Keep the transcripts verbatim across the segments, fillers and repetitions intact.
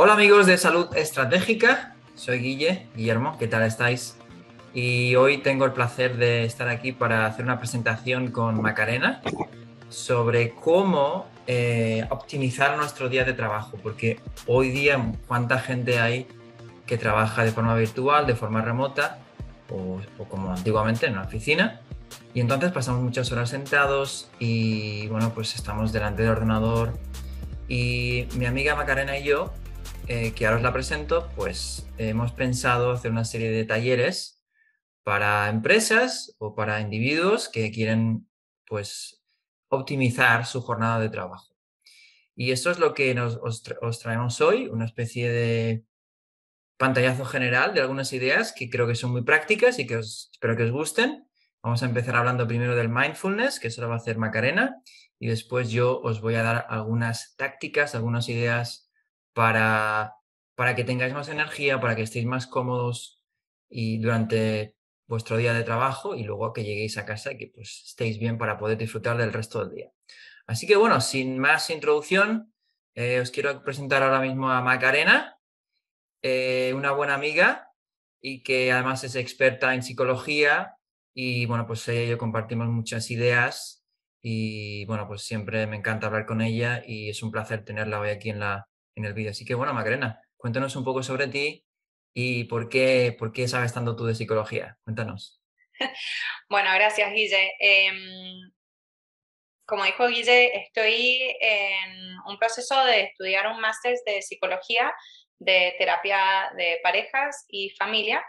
Hola amigos de Salud Estratégica, soy Guille, Guillermo, ¿qué tal estáis? Y hoy tengo el placer de estar aquí para hacer una presentación con Macarena sobre cómo eh, optimizar nuestro día de trabajo, porque hoy día cuánta gente hay que trabaja de forma virtual, de forma remota o, o como antiguamente en una oficina, y entonces pasamos muchas horas sentados y bueno, pues estamos delante del ordenador. Y mi amiga Macarena y yo, Eh, que ahora os la presento, pues hemos pensado hacer una serie de talleres para empresas o para individuos que quieren pues optimizar su jornada de trabajo. Y esto es lo que nos, os, tra os traemos hoy, una especie de pantallazo general de algunas ideas que creo que son muy prácticas y que os, espero que os gusten. Vamos a empezar hablando primero del mindfulness, que eso lo va a hacer Macarena, y después yo os voy a dar algunas tácticas, algunas ideas Para, para que tengáis más energía, para que estéis más cómodos y durante vuestro día de trabajo, y luego que lleguéis a casa y que pues, estéis bien para poder disfrutar del resto del día. Así que bueno, sin más introducción, eh, os quiero presentar ahora mismo a Macarena, eh, una buena amiga y que además es experta en psicología, y bueno, pues ella y yo compartimos muchas ideas y bueno, pues siempre me encanta hablar con ella y es un placer tenerla hoy aquí en la en el vídeo. Así que bueno, Macarena, cuéntanos un poco sobre ti y por qué, por qué sabes tanto tú de psicología. Cuéntanos. Bueno, gracias, Guille. Eh, como dijo Guille, estoy en un proceso de estudiar un máster de psicología de terapia de parejas y familia.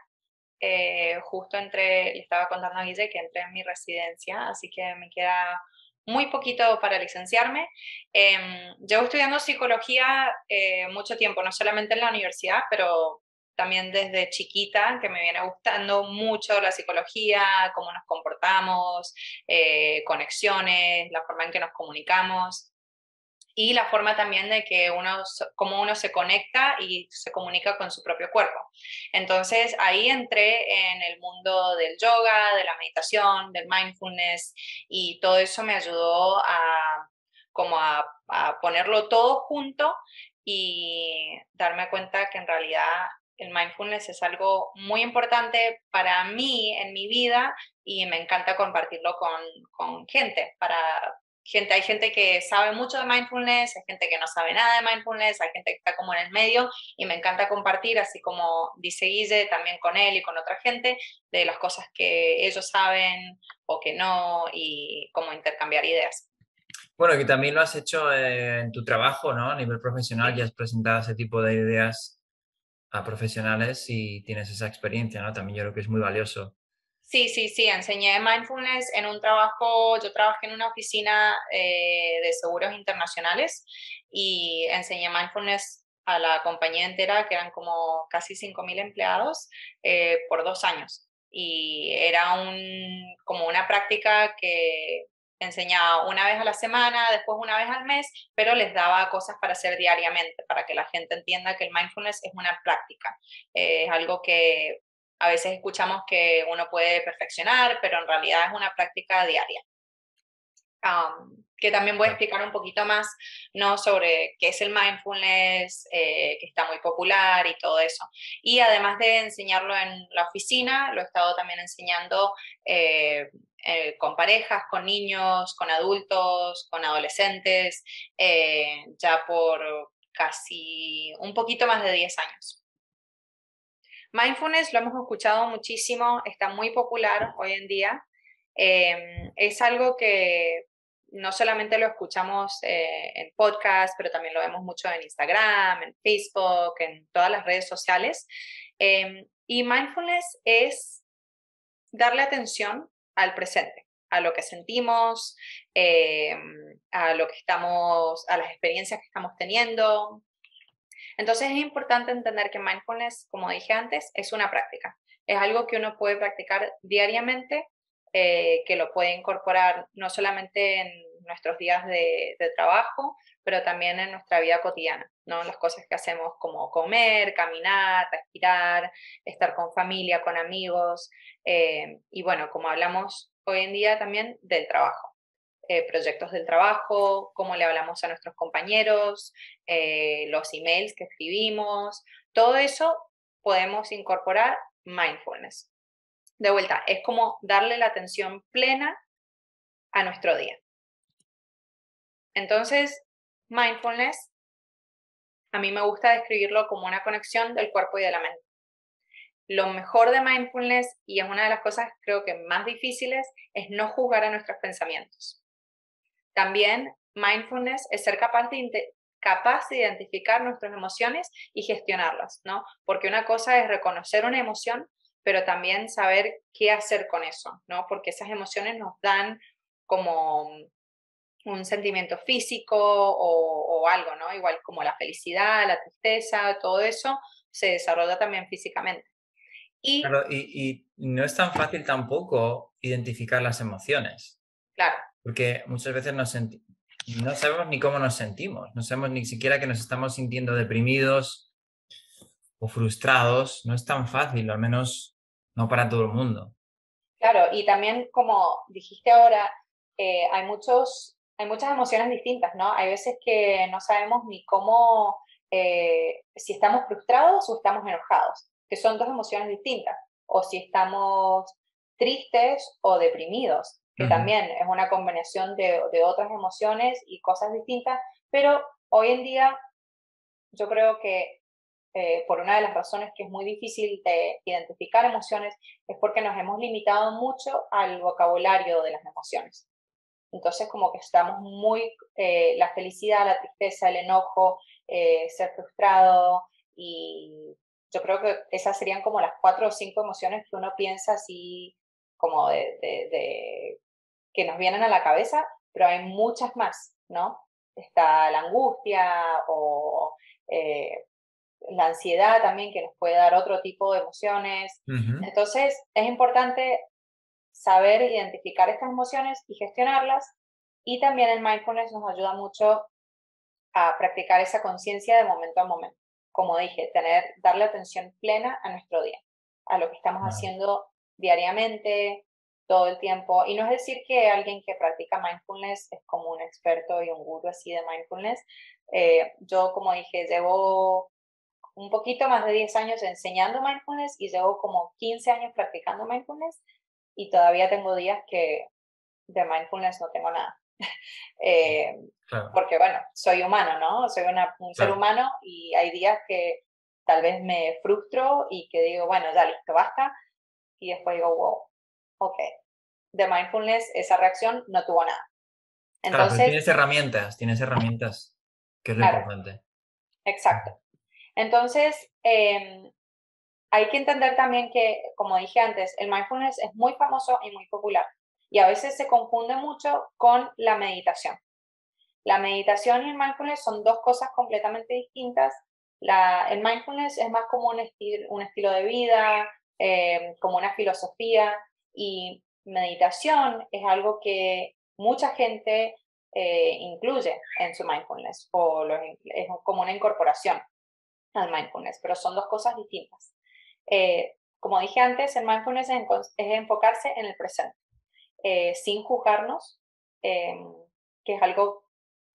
Eh, justo entre, le estaba contando a Guille que entré en mi residencia, así que me queda muy poquito para licenciarme. Eh, llevo estudiando psicología eh, mucho tiempo, no solamente en la universidad, pero también desde chiquita, que me viene gustando mucho la psicología, cómo nos comportamos, eh, conexiones, la forma en que nos comunicamos, y la forma también de que uno, cómo uno se conecta y se comunica con su propio cuerpo. Entonces ahí entré en el mundo del yoga, de la meditación, del mindfulness, y todo eso me ayudó a, como a, a ponerlo todo junto y darme cuenta que en realidad el mindfulness es algo muy importante para mí en mi vida, y me encanta compartirlo con, con gente, para... Gente, hay gente que sabe mucho de mindfulness, hay gente que no sabe nada de mindfulness, hay gente que está como en el medio, y me encanta compartir, así como dice Guille, también con él y con otra gente, de las cosas que ellos saben o que no, y cómo intercambiar ideas. Bueno, que también lo has hecho en tu trabajo, ¿no? A nivel profesional, ya has presentado ese tipo de ideas a profesionales y tienes esa experiencia, ¿no? También yo creo que es muy valioso. Sí, sí, sí, enseñé mindfulness en un trabajo, yo trabajé en una oficina eh, de seguros internacionales y enseñé mindfulness a la compañía entera, que eran como casi cinco mil empleados, eh, por dos años. Y era un, como una práctica que enseñaba una vez a la semana, después una vez al mes, pero les daba cosas para hacer diariamente, para que la gente entienda que el mindfulness es una práctica, eh, es algo que... A veces escuchamos que uno puede perfeccionar, pero en realidad es una práctica diaria. Um, que también voy a explicar un poquito más, ¿no?, sobre qué es el mindfulness, eh, que está muy popular y todo eso. Y además de enseñarlo en la oficina, lo he estado también enseñando eh, eh, con parejas, con niños, con adultos, con adolescentes, eh, ya por casi un poquito más de diez años. Mindfulness lo hemos escuchado muchísimo, está muy popular hoy en día. Eh, es algo que no solamente lo escuchamos eh, en podcast, pero también lo vemos mucho en Instagram, en Facebook, en todas las redes sociales. Eh, y mindfulness es darle atención al presente, a lo que sentimos, eh, a lo que estamos, a las experiencias que estamos teniendo. Entonces es importante entender que mindfulness, como dije antes, es una práctica. Es algo que uno puede practicar diariamente, eh, que lo puede incorporar no solamente en nuestros días de, de trabajo, pero también en nuestra vida cotidiana, ¿no? Las cosas que hacemos como comer, caminar, respirar, estar con familia, con amigos, eh, y bueno, como hablamos hoy en día también del trabajo. eh, proyectos del trabajo, cómo le hablamos a nuestros compañeros, eh, los emails que escribimos, todo eso podemos incorporar mindfulness. De vuelta, es como darle la atención plena a nuestro día. Entonces, mindfulness, a mí me gusta describirlo como una conexión del cuerpo y de la mente. Lo mejor de mindfulness, y es una de las cosas creo que más difíciles, es no juzgar a nuestros pensamientos. También mindfulness es ser capaz de, capaz de identificar nuestras emociones y gestionarlas, ¿no? Porque una cosa es reconocer una emoción, pero también saber qué hacer con eso, ¿no? Porque esas emociones nos dan como un sentimiento físico o, o algo, ¿no? Igual como la felicidad, la tristeza, todo eso se desarrolla también físicamente. Y, claro, y, y no es tan fácil tampoco identificar las emociones. Claro. Porque muchas veces nos no sabemos ni cómo nos sentimos, no sabemos ni siquiera que nos estamos sintiendo deprimidos o frustrados. No es tan fácil, al menos no para todo el mundo. Claro, y también como dijiste ahora, eh, hay, muchos, hay muchas emociones distintas, ¿no? Hay veces que no sabemos ni cómo, eh, si estamos frustrados o estamos enojados, que son dos emociones distintas, o si estamos tristes o deprimidos, que uh-huh. también es una combinación de, de otras emociones y cosas distintas, pero hoy en día yo creo que eh, por una de las razones que es muy difícil de identificar emociones es porque nos hemos limitado mucho al vocabulario de las emociones. Entonces como que estamos muy, eh, la felicidad, la tristeza, el enojo, eh, ser frustrado y... Yo creo que esas serían como las cuatro o cinco emociones que uno piensa así, como de, de, de que nos vienen a la cabeza, pero hay muchas más, ¿no? Está la angustia o eh, la ansiedad también, que nos puede dar otro tipo de emociones. Uh-huh. Entonces, es importante saber identificar estas emociones y gestionarlas. Y también el mindfulness nos ayuda mucho a practicar esa conciencia de momento a momento. Como dije, tener, darle atención plena a nuestro día, a lo que estamos Vale. haciendo diariamente, todo el tiempo. Y no es decir que alguien que practica mindfulness es como un experto y un gurú así de mindfulness. Eh, yo, como dije, llevo un poquito más de diez años enseñando mindfulness y llevo como quince años practicando mindfulness y todavía tengo días que de mindfulness no tengo nada. Eh, claro. Porque bueno, soy humano, ¿no? Soy una, un claro. ser humano y hay días que tal vez me frustro y que digo, bueno, ya listo, basta, y después digo, wow, ok, de mindfulness esa reacción no tuvo nada. Entonces, claro, tienes herramientas, tienes herramientas, que es lo claro. importante. Exacto. Entonces eh, hay que entender también que, como dije antes, el mindfulness es muy famoso y muy popular. Y a veces se confunde mucho con la meditación. La meditación y el mindfulness son dos cosas completamente distintas. La, el mindfulness es más como un, estil, un estilo de vida, eh, como una filosofía, y meditación es algo que mucha gente eh, incluye en su mindfulness, o lo, es como una incorporación al mindfulness, pero son dos cosas distintas. Eh, como dije antes, el mindfulness es, es enfocarse en el presente. Eh, sin juzgarnos, eh, que es algo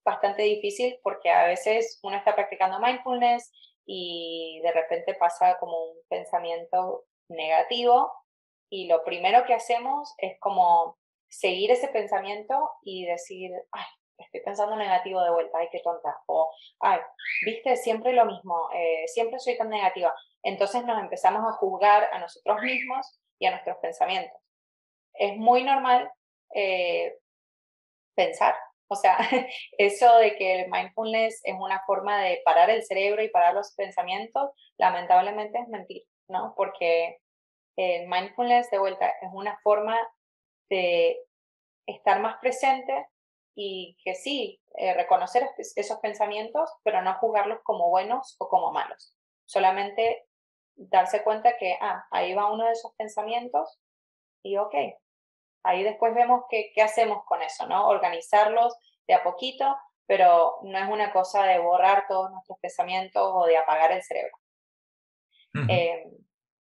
bastante difícil porque a veces uno está practicando mindfulness y de repente pasa como un pensamiento negativo y lo primero que hacemos es como seguir ese pensamiento y decir, ay, estoy pensando negativo de vuelta, ay, qué tonta, o ay, viste, siempre lo mismo, eh, siempre soy tan negativa. Entonces nos empezamos a juzgar a nosotros mismos y a nuestros pensamientos. Es muy normal eh, pensar, o sea, eso de que el mindfulness es una forma de parar el cerebro y parar los pensamientos, lamentablemente es mentira, ¿no? Porque el mindfulness, de vuelta, es una forma de estar más presente y que sí, eh, reconocer esos pensamientos, pero no juzgarlos como buenos o como malos. Solamente darse cuenta que, ah, ahí va uno de esos pensamientos, y ok, ahí después vemos qué, qué hacemos con eso, ¿no? Organizarlos de a poquito, pero no es una cosa de borrar todos nuestros pensamientos o de apagar el cerebro. Uh-huh. eh,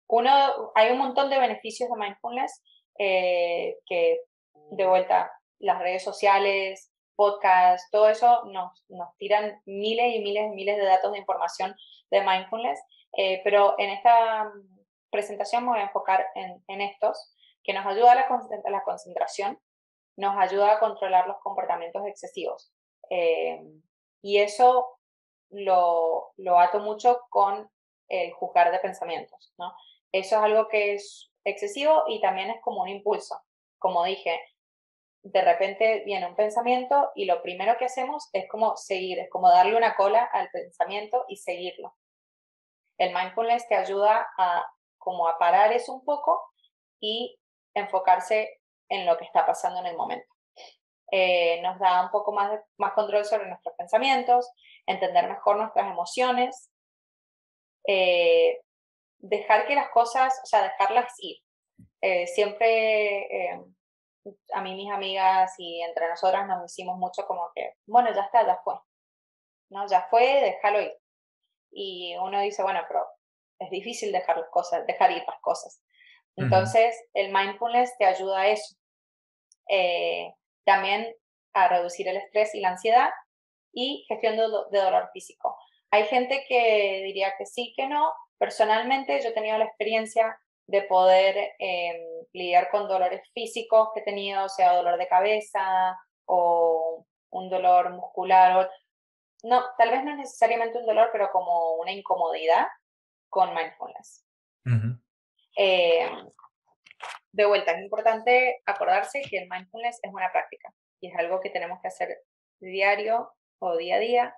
uno, hay un montón de beneficios de mindfulness eh, que, de vuelta, las redes sociales, podcasts, todo eso nos, nos tiran miles y miles y miles de datos de información de mindfulness, eh, pero en esta presentación me voy a enfocar en, en estos, que nos ayuda a la, a la concentración, nos ayuda a controlar los comportamientos excesivos. Eh, y eso lo, lo ato mucho con el juzgar de pensamientos, ¿no? Eso es algo que es excesivo y también es como un impulso. Como dije, de repente viene un pensamiento y lo primero que hacemos es como seguir, es como darle una cola al pensamiento y seguirlo. El mindfulness te ayuda a, como a parar eso un poco y enfocarse en lo que está pasando en el momento. Eh, nos da un poco más, de, más control sobre nuestros pensamientos, entender mejor nuestras emociones, eh, dejar que las cosas, o sea, dejarlas ir. Eh, siempre eh, a mí, mis amigas y entre nosotras nos decimos mucho como que, bueno, ya está, ya fue. ¿No? Ya fue, déjalo ir. Y uno dice, bueno, pero es difícil dejar las cosas, dejar ir las cosas. Entonces, uh-huh. el mindfulness te ayuda a eso. Eh, también a reducir el estrés y la ansiedad y gestión de, de dolor físico. Hay gente que diría que sí, que no. Personalmente, yo he tenido la experiencia de poder eh, lidiar con dolores físicos que he tenido, sea dolor de cabeza o un dolor muscular. O... No, tal vez no es necesariamente un dolor, pero como una incomodidad con mindfulness. Uh-huh. Eh, de vuelta, es importante acordarse que el mindfulness es una práctica y es algo que tenemos que hacer diario o día a día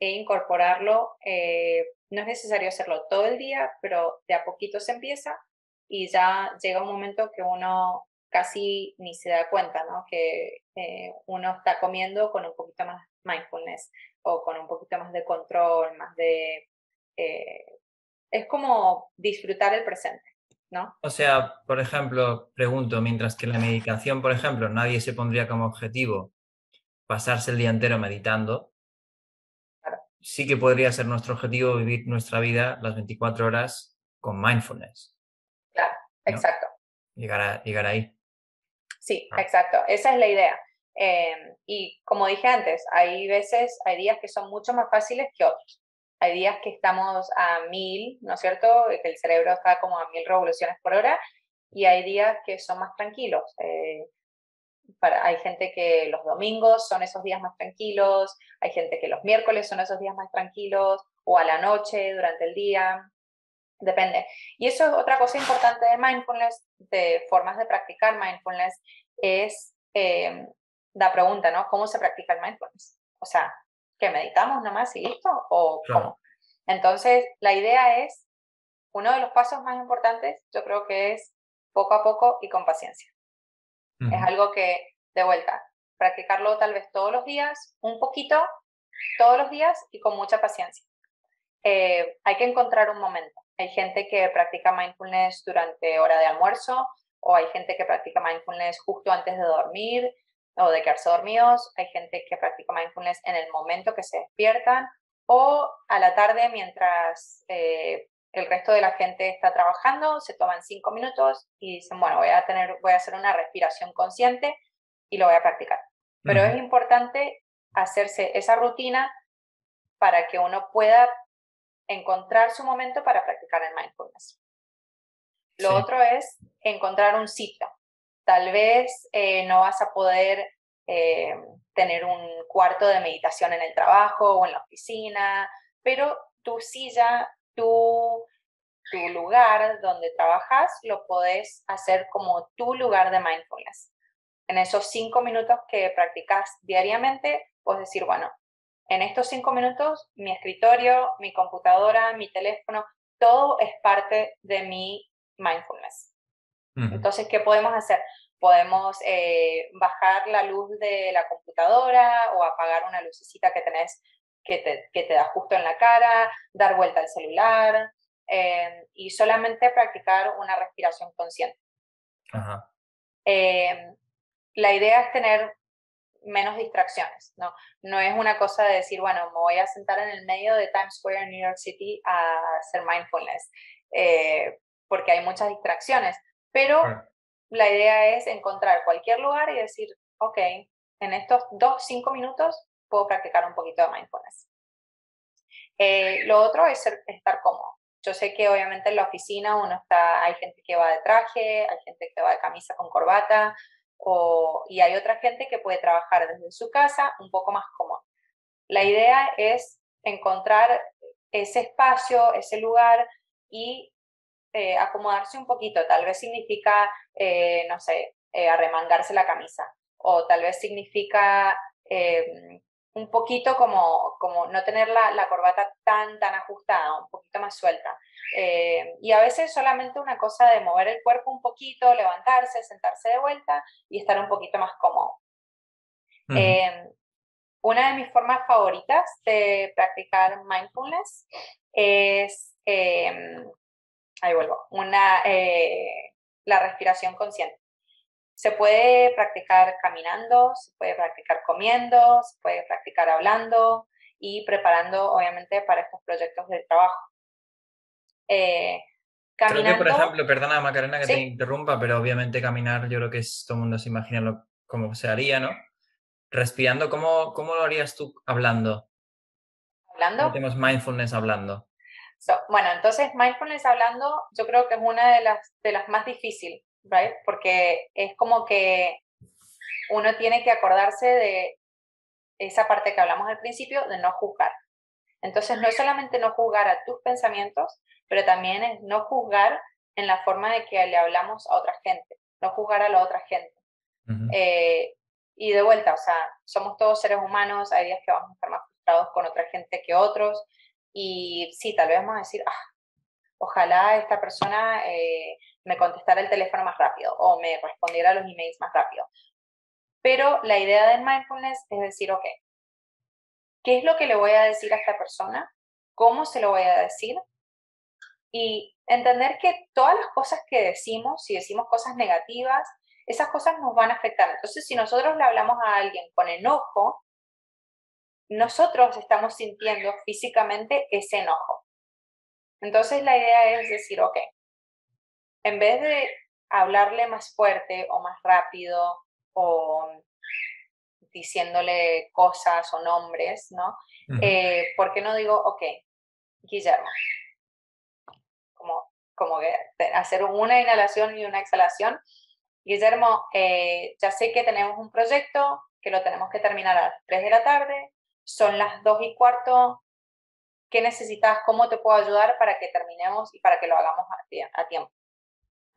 e incorporarlo. Eh, no es necesario hacerlo todo el día, pero de a poquito se empieza y ya llega un momento que uno casi ni se da cuenta, ¿no? Que eh, uno está comiendo con un poquito más mindfulness o con un poquito más de control, más de... Eh, es como disfrutar el presente, ¿no? O sea, por ejemplo, pregunto, mientras que la meditación, por ejemplo, nadie se pondría como objetivo pasarse el día entero meditando, claro. Sí que podría ser nuestro objetivo vivir nuestra vida las veinticuatro horas con mindfulness. Claro, ¿no? Exacto. Llegar, a, llegar ahí. Sí, ah. exacto, esa es la idea. Eh, y como dije antes, hay veces, hay días que son mucho más fáciles que otros. Hay días que estamos a mil, ¿no es cierto? Que el cerebro está como a mil revoluciones por hora y hay días que son más tranquilos. Eh, para, hay gente que los domingos son esos días más tranquilos, hay gente que los miércoles son esos días más tranquilos o a la noche, durante el día, depende. Y eso es otra cosa importante de mindfulness, de formas de practicar mindfulness, es eh, la pregunta, ¿no? ¿Cómo se practica el mindfulness? O sea, ¿que meditamos nomás y listo? ¿O cómo? Claro. Entonces, la idea es, uno de los pasos más importantes, yo creo que es poco a poco y con paciencia. Uh-huh. Es algo que, de vuelta, practicarlo tal vez todos los días, un poquito, todos los días y con mucha paciencia. Eh, hay que encontrar un momento. Hay gente que practica mindfulness durante hora de almuerzo, o hay gente que practica mindfulness justo antes de dormir, o de quedarse dormidos, hay gente que practica mindfulness en el momento que se despiertan o a la tarde mientras eh, el resto de la gente está trabajando, se toman cinco minutos y dicen, bueno, voy a, tener, voy a hacer una respiración consciente y lo voy a practicar. Pero uh-huh. es importante hacerse esa rutina para que uno pueda encontrar su momento para practicar el mindfulness. Lo sí. otro es encontrar un sitio. Tal vez eh, no vas a poder eh, tener un cuarto de meditación en el trabajo o en la oficina, pero tu silla, tu, tu lugar donde trabajas, lo podés hacer como tu lugar de mindfulness. En esos cinco minutos que practicas diariamente, puedes decir, bueno, en estos cinco minutos, mi escritorio, mi computadora, mi teléfono, todo es parte de mi mindfulness. Entonces, ¿qué podemos hacer? Podemos eh, bajar la luz de la computadora o apagar una lucecita que tenés que te, que te da justo en la cara, dar vuelta al celular eh, y solamente practicar una respiración consciente. Ajá. Eh, la idea es tener menos distracciones, ¿no? No es una cosa de decir, bueno, me voy a sentar en el medio de Times Square en New York City a hacer mindfulness, eh, porque hay muchas distracciones. Pero la idea es encontrar cualquier lugar y decir, ok, en estos dos, cinco minutos puedo practicar un poquito de mindfulness. Eh, lo otro es ser, estar cómodo. Yo sé que obviamente en la oficina uno está, hay gente que va de traje, hay gente que va de camisa con corbata, o, y hay otra gente que puede trabajar desde su casa un poco más cómodo. La idea es encontrar ese espacio, ese lugar y eh, acomodarse un poquito. Tal vez significa, eh, no sé, eh, arremangarse la camisa, o tal vez significa... Eh, un poquito como, como no tener la, la corbata tan, tan ajustada, un poquito más suelta. Eh, y a veces solamente una cosa de mover el cuerpo un poquito, levantarse, sentarse de vuelta y estar un poquito más cómodo. Uh-huh. Eh, una de mis formas favoritas de practicar mindfulness es, eh, ahí vuelvo, una, eh, la respiración consciente. Se puede practicar caminando, se puede practicar comiendo, se puede practicar hablando y preparando, obviamente, para estos proyectos de trabajo. Eh, caminando... Creo que, por ejemplo, perdona Macarena que ¿sí? te interrumpa, pero obviamente caminar yo creo que es, todo el mundo se imagina lo, cómo se haría, ¿no? Respirando, ¿cómo, cómo lo harías tú hablando? ¿Hablando? Tenemos mindfulness hablando. So, bueno, entonces mindfulness hablando yo creo que es una de las, de las más difíciles. Right? Porque es como que uno tiene que acordarse de esa parte que hablamos al principio, de no juzgar. Entonces no es solamente no juzgar a tus pensamientos, pero también es no juzgar en la forma de que le hablamos a otra gente, no juzgar a la otra gente. Uh-huh. Eh, y de vuelta, o sea, somos todos seres humanos, hay días que vamos a estar más frustrados con otra gente que otros, y sí, tal vez vamos a decir, ah, ojalá esta persona... Eh, me contestara el teléfono más rápido o me respondiera a los emails más rápido. Pero la idea del mindfulness es decir, ok, ¿qué es lo que le voy a decir a esta persona? ¿Cómo se lo voy a decir? Y entender que todas las cosas que decimos, si decimos cosas negativas, esas cosas nos van a afectar. Entonces, si nosotros le hablamos a alguien con enojo, nosotros estamos sintiendo físicamente ese enojo. Entonces, la idea es decir, ok, en vez de hablarle más fuerte o más rápido o diciéndole cosas o nombres, ¿no? Uh-huh. Eh, ¿por qué no digo, ok, Guillermo? Como, como que hacer una inhalación y una exhalación. Guillermo, eh, ya sé que tenemos un proyecto, que lo tenemos que terminar a las tres de la tarde, son las dos y cuarto, ¿qué necesitas? ¿Cómo te puedo ayudar para que terminemos y para que lo hagamos a tiempo?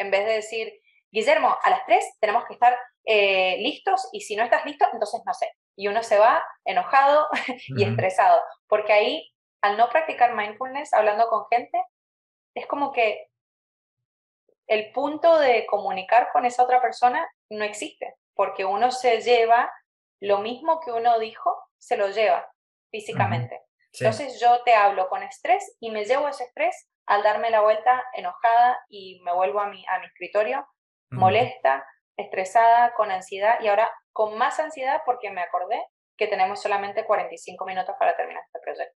En vez de decir, Guillermo, a las tres tenemos que estar eh, listos y si no estás listo, entonces no sé. Y uno se va enojado y uh-huh. estresado. Porque ahí, al no practicar mindfulness, hablando con gente, es como que el punto de comunicar con esa otra persona no existe. Porque uno se lleva, lo mismo que uno dijo, se lo lleva físicamente. Uh-huh. Sí. Entonces yo te hablo con estrés y me llevo ese estrés al darme la vuelta enojada y me vuelvo a mi, a mi escritorio, uh-huh. molesta, estresada, con ansiedad y ahora con más ansiedad porque me acordé que tenemos solamente cuarenta y cinco minutos para terminar este proyecto.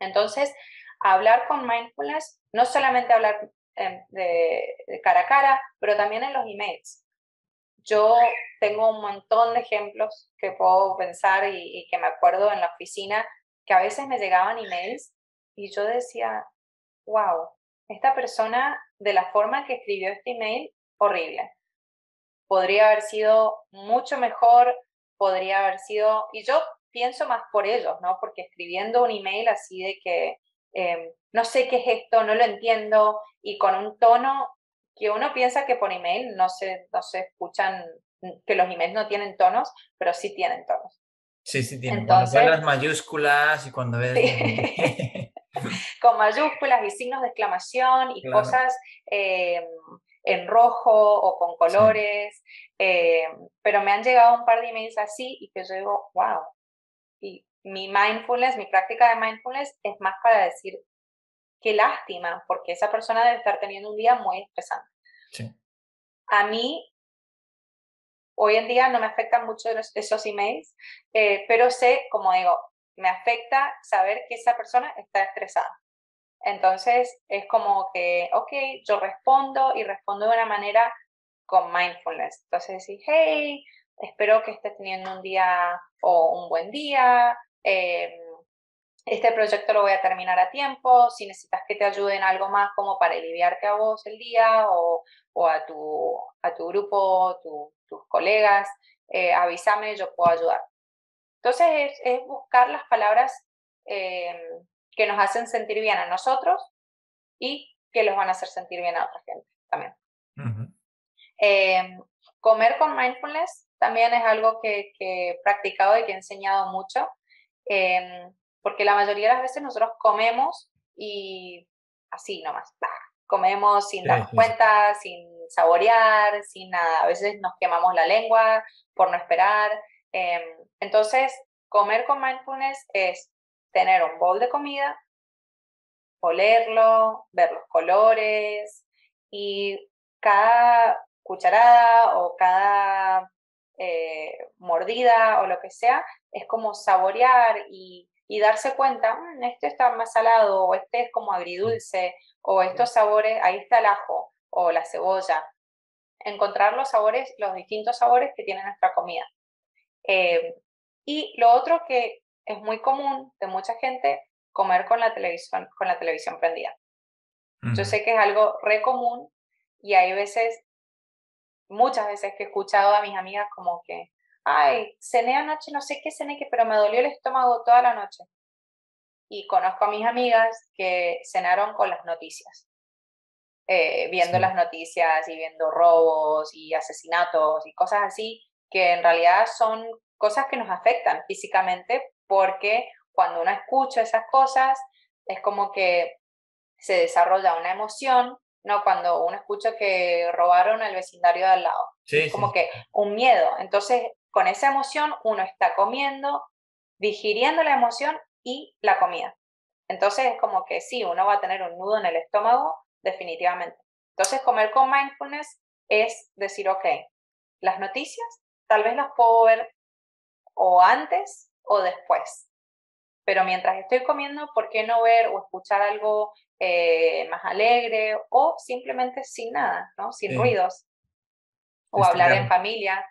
Entonces, hablar con mindfulness, no solamente hablar eh, de, de cara a cara, pero también en los emails. Yo tengo un montón de ejemplos que puedo pensar y, y que me acuerdo en la oficina que a veces me llegaban emails y yo decía... wow, esta persona, de la forma que escribió este email, horrible. Podría haber sido mucho mejor, podría haber sido... Y yo pienso más por ellos, ¿no? Porque escribiendo un email así de que eh, no sé qué es esto, no lo entiendo, y con un tono que uno piensa que por email no se, no se escuchan, que los emails no tienen tonos, pero sí tienen tonos. Sí, sí tienen. Entonces, cuando ves las mayúsculas y cuando ves... Sí. Con mayúsculas y signos de exclamación y claro. cosas eh, en rojo o con colores. Sí. Eh, pero me han llegado un par de emails así y que yo digo, wow. Y mi mindfulness, mi práctica de mindfulness es más para decir, qué lástima, porque esa persona debe estar teniendo un día muy estresante. Sí. A mí, hoy en día no me afectan mucho los, esos emails, eh, pero sé, como digo, me afecta saber que esa persona está estresada. Entonces es como que, ok, yo respondo y respondo de una manera con mindfulness. Entonces decís, hey, Espero que estés teniendo un día o un buen día. Eh, este proyecto lo voy a terminar a tiempo. Si necesitas que te ayuden algo más como para aliviarte a vos el día o, o a, tu, a tu grupo, tu, tus colegas, eh, avísame, yo puedo ayudar. Entonces es, es buscar las palabras eh, que nos hacen sentir bien a nosotros y que los van a hacer sentir bien a otra gente también. Uh-huh. Eh, comer con mindfulness también es algo que, que he practicado y que he enseñado mucho, eh, porque la mayoría de las veces nosotros comemos y así nomás, bah, comemos sin sí, darnos sí. cuenta, sin saborear, sin nada. A veces nos quemamos la lengua por no esperar. Eh, entonces, comer con mindfulness es tener un bowl de comida, olerlo, ver los colores y cada cucharada o cada eh, mordida o lo que sea es como saborear y, y darse cuenta, mmm, esto está más salado o este es como agridulce o estos sabores, ahí está el ajo o la cebolla. Encontrar los sabores, los distintos sabores que tiene nuestra comida. Eh, y lo otro que es muy común de mucha gente, comer con la televisión, con la televisión prendida. Uh-huh. Yo sé que es algo re común y hay veces, muchas veces que he escuchado a mis amigas como que, ay, cené anoche, no sé qué cené, pero me dolió el estómago toda la noche. Y conozco a mis amigas que cenaron con las noticias, eh, viendo sí. las noticias y viendo robos y asesinatos y cosas así, que en realidad son cosas que nos afectan físicamente, porque cuando uno escucha esas cosas es como que se desarrolla una emoción, ¿no? Cuando uno escucha que robaron al vecindario de al lado, sí, es como sí. que un miedo. Entonces, con esa emoción uno está comiendo, digiriendo la emoción y la comida. Entonces es como que sí, uno va a tener un nudo en el estómago, definitivamente. Entonces, comer con mindfulness es decir, ok, las noticias tal vez las puedo ver o antes o después. Pero mientras estoy comiendo, ¿por qué no ver o escuchar algo eh, más alegre o simplemente sin nada, ¿no? Sin sí. ruidos? O Está hablar bien. En familia.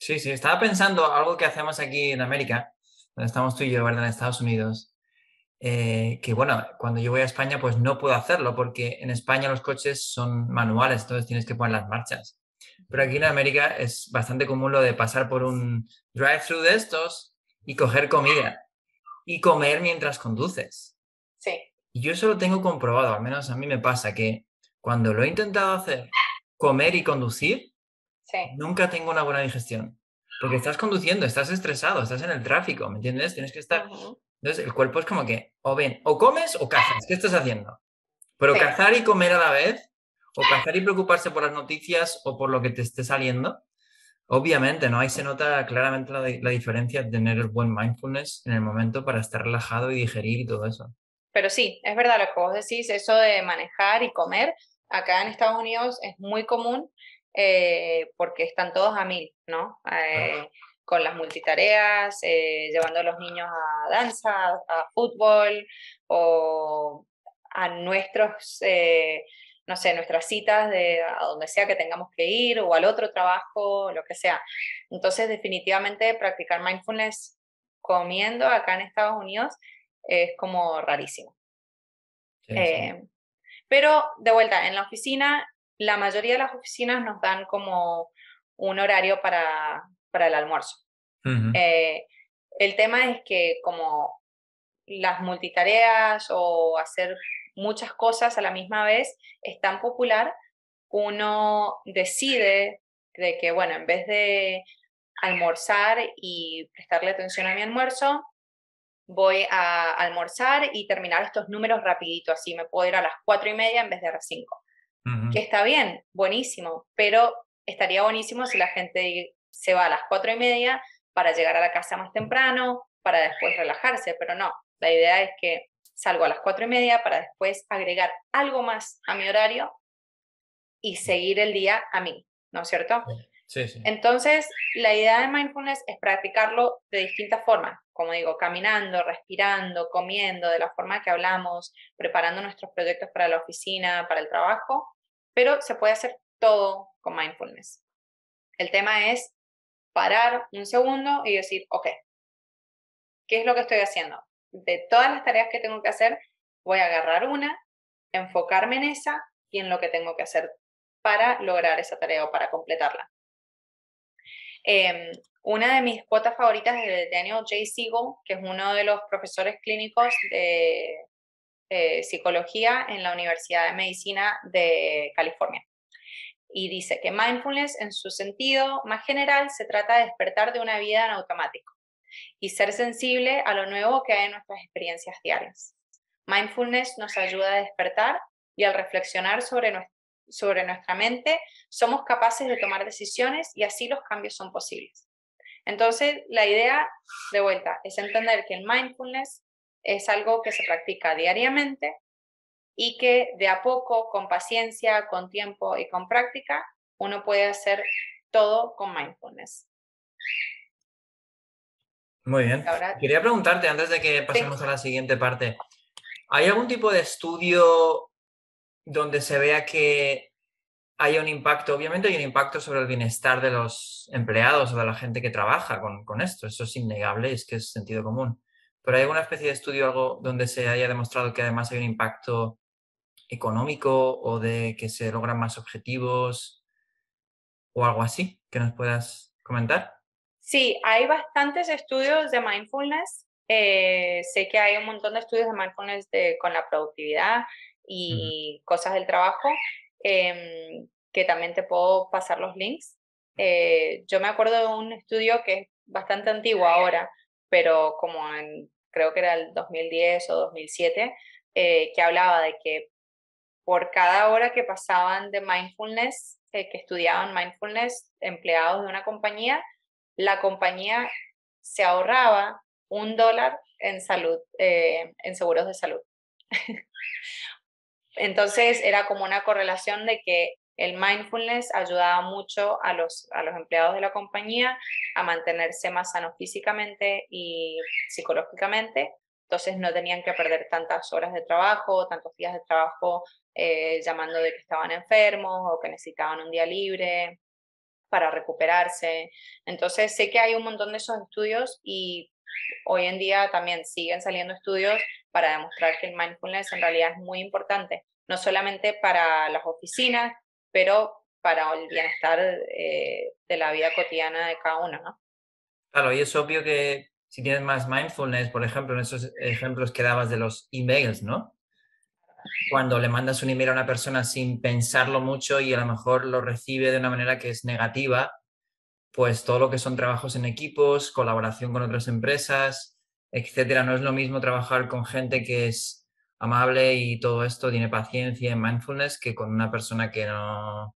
Sí, sí, estaba pensando algo que hacemos aquí en América, donde estamos tú y yo, ¿verdad? En Estados Unidos. Eh, que bueno, cuando yo voy a España, pues no puedo hacerlo porque en España los coches son manuales, entonces tienes que poner las marchas. Pero aquí en América es bastante común lo de pasar por un drive-thru de estos y coger comida y comer mientras conduces. Sí. Y yo eso lo tengo comprobado, al menos a mí me pasa, que cuando lo he intentado hacer, comer y conducir, sí. nunca tengo una buena digestión. Porque estás conduciendo, estás estresado, estás en el tráfico, ¿me entiendes? Tienes que estar... Uh-huh. Entonces el cuerpo es como que, o ven, o comes o cazas, ¿qué estás haciendo? Pero sí. cazar y comer a la vez... o cazar y preocuparse por las noticias o por lo que te esté saliendo, obviamente, ¿no? Ahí se nota claramente la, la diferencia de tener el buen mindfulness en el momento para estar relajado y digerir y todo eso. Pero sí, es verdad lo que vos decís, eso de manejar y comer, acá en Estados Unidos es muy común eh, porque están todos a mil, ¿no? Eh, ah. Con las multitareas, eh, llevando a los niños a danza, a fútbol o a nuestros... Eh, no sé, nuestras citas de a donde sea que tengamos que ir o al otro trabajo, lo que sea. Entonces, definitivamente, practicar mindfulness comiendo acá en Estados Unidos es como rarísimo. Sí, eh, sí. Pero, de vuelta, en la oficina, la mayoría de las oficinas nos dan como un horario para, para el almuerzo. Uh-huh. Eh, el tema es que como las multitareas o hacer... muchas cosas a la misma vez es tan popular, uno decide de que, bueno, en vez de almorzar y prestarle atención a mi almuerzo, voy a almorzar y terminar estos números rapidito, así me puedo ir a las cuatro y media en vez de a las cinco. Uh-huh. Que está bien, buenísimo, pero estaría buenísimo si la gente se va a las cuatro y media para llegar a la casa más temprano, para después relajarse, pero no, la idea es que salgo a las cuatro y media para después agregar algo más a mi horario y seguir el día a mí, ¿no es cierto? Sí, sí. Entonces, la idea de mindfulness es practicarlo de distintas formas, como digo, caminando, respirando, comiendo, de la forma que hablamos, preparando nuestros proyectos para la oficina, para el trabajo, pero se puede hacer todo con mindfulness. El tema es parar un segundo y decir, ok, ¿qué es lo que estoy haciendo? De todas las tareas que tengo que hacer, voy a agarrar una, enfocarme en esa y en lo que tengo que hacer para lograr esa tarea o para completarla. Eh, una de mis cuotas favoritas es de Daniel J. Siegel, que es uno de los profesores clínicos de eh, psicología en la Universidad de Medicina de California. Y dice que mindfulness, en su sentido más general, se trata de despertar de una vida en automático y ser sensible a lo nuevo que hay en nuestras experiencias diarias. Mindfulness nos ayuda a despertar y al reflexionar sobre nuestra, sobre nuestra mente, somos capaces de tomar decisiones y así los cambios son posibles. Entonces, la idea, de vuelta, es entender que el mindfulness es algo que se practica diariamente y que de a poco, con paciencia, con tiempo y con práctica, uno puede hacer todo con mindfulness. Muy bien. Ahora, quería preguntarte, antes de que pasemos sí. a la siguiente parte, ¿hay algún tipo de estudio donde se vea que haya un impacto? Obviamente hay un impacto sobre el bienestar de los empleados o de la gente que trabaja con, con esto. Eso es innegable, es que es sentido común. Pero ¿hay alguna especie de estudio, algo donde se haya demostrado que además hay un impacto económico o de que se logran más objetivos o algo así que nos puedas comentar? Sí, hay bastantes estudios de mindfulness. Eh, sé que hay un montón de estudios de mindfulness de, con la productividad y uh-huh. cosas del trabajo, eh, que también te puedo pasar los links. Eh, yo me acuerdo de un estudio que es bastante antiguo ahora, pero como en, creo que era el dos mil diez o dos mil siete, eh, que hablaba de que por cada hora que pasaban de mindfulness, eh, que estudiaban mindfulness, empleados de una compañía, la compañía se ahorraba un dólar en salud, eh, en seguros de salud. Entonces era como una correlación de que el mindfulness ayudaba mucho a los, a los empleados de la compañía a mantenerse más sanos físicamente y psicológicamente. Entonces no tenían que perder tantas horas de trabajo, tantos días de trabajo eh, llamando de que estaban enfermos o que necesitaban un día libre para recuperarse. Entonces sé que hay un montón de esos estudios y hoy en día también siguen saliendo estudios para demostrar que el mindfulness en realidad es muy importante, no solamente para las oficinas, pero para el bienestar eh, de la vida cotidiana de cada uno, ¿no? Claro, y es obvio que si tienes más mindfulness, por ejemplo, en esos ejemplos que dabas de los emails, ¿no? Cuando le mandas un email a una persona sin pensarlo mucho y a lo mejor lo recibe de una manera que es negativa, pues todo lo que son trabajos en equipos, colaboración con otras empresas, etcétera. No es lo mismo trabajar con gente que es amable y todo esto, tiene paciencia y mindfulness, que con una persona que no...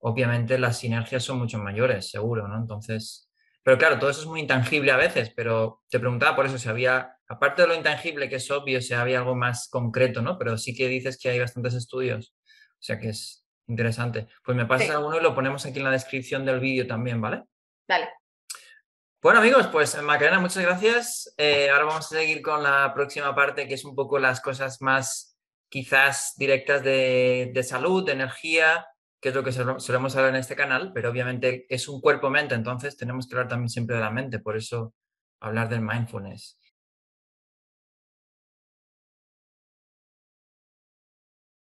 Obviamente las sinergias son mucho mayores, seguro, ¿no? Entonces... Pero claro, todo eso es muy intangible a veces, pero te preguntaba por eso si había... Aparte de lo intangible, que es obvio, si había algo más concreto, ¿no? Pero sí que dices que hay bastantes estudios, o sea que es... Interesante. Pues me pasas sí. alguno y lo ponemos aquí en la descripción del vídeo también, ¿vale? Dale. Bueno, amigos, pues Macarena, muchas gracias. Eh, ahora vamos a seguir con la próxima parte, que es un poco las cosas más quizás directas de, de salud, de energía, que es lo que solemos hablar en este canal, pero obviamente es un cuerpo-mente, entonces tenemos que hablar también siempre de la mente, por eso hablar del mindfulness.